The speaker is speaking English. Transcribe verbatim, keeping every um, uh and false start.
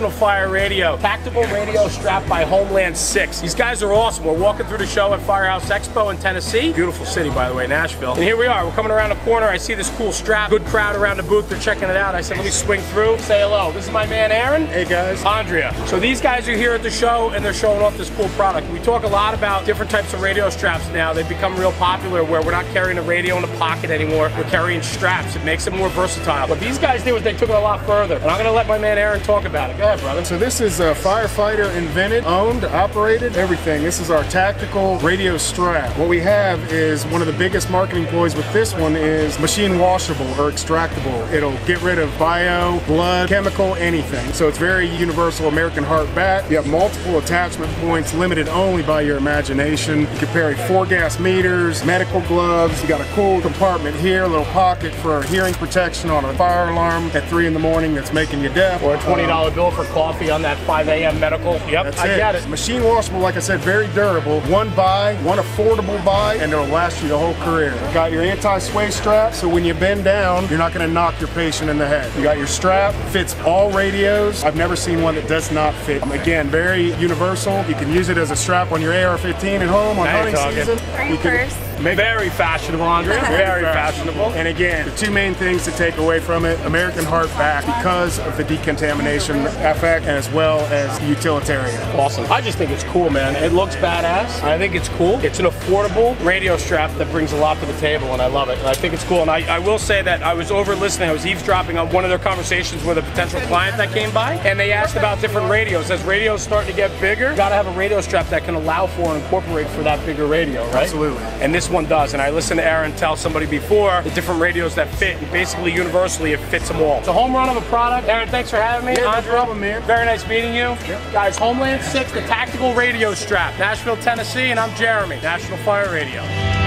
National Fire Radio, tactical radio strapped by Homeland Six. These guys are awesome. We're walking through the show at Firehouse Expo in Tennessee. Beautiful city, by the way, Nashville. And here we are. We're coming around the corner. I see this cool strap. Good crowd around the booth. They're checking it out. I said, let me swing through. Say hello. This is my man, Aaron. Hey, guys. Andrea. So these guys are here at the show, and they're showing off this cool product. We talk a lot about different types of radio straps now. They've become real popular where we're not carrying a radio in the pocket anymore. We're carrying straps. It makes it more versatile. What these guys did was they took it a lot further. And I'm going to let my man Aaron talk about it. Go ahead, brother. So this is a firefighter invented, owned, operated, everything. This is our tactical radio strap. What we have is one of the biggest marketing ploys with this one is machine washable or extractable. It'll get rid of bio, blood, chemical, anything. So it's very universal American hard bat. You have multiple attachment points, limited only by your imagination. You can carry four gas meters, medical gloves. You got a cool compartment here, a little pocket for hearing protection on a fire alarm at three in the morning that's making you deaf. Or a twenty dollar um, bill for coffee on that five A M medical. Yep, that's I it. Get it. Machine washable, like I said, very durable. One buy, one affordable buy, and it'll last you the whole career. You got your anti-sway strap, so when you bend down, you're not going to knock your patient in the head. You got your strap, fits all radios. I've never seen one that does not fit. Um, again, very universal. You can use it as a strap on your A R fifteen at home on hunting season. You can make very fashionable, Andrea. Very fashionable. And again, the two main things to take away from it, American hardback because of the decontamination effect as well as utilitarian. Awesome. I just think it's cool, man. It looks badass. I think it's cool. It's an affordable radio strap that brings a lot to the table, and I love it. And I think it's cool. And I, I will say that I was over listening. I was eavesdropping on one of their conversations with a potential client that came by, and they asked about different radios. As radios start to get bigger, you gotta have a radio strap that can allow for and incorporate for that bigger radio, right? Absolutely. And this one does, and I listened to Aaron tell somebody before the different radios that fit, and basically universally it fits them all. It's a home run of a product. Aaron, thanks for having me. Yeah, no problem, man. Very nice meeting you. Yep. Guys, Homeland Six, the tactical radio strap, Nashville, Tennessee, and I'm Jeremy, National Fire Radio.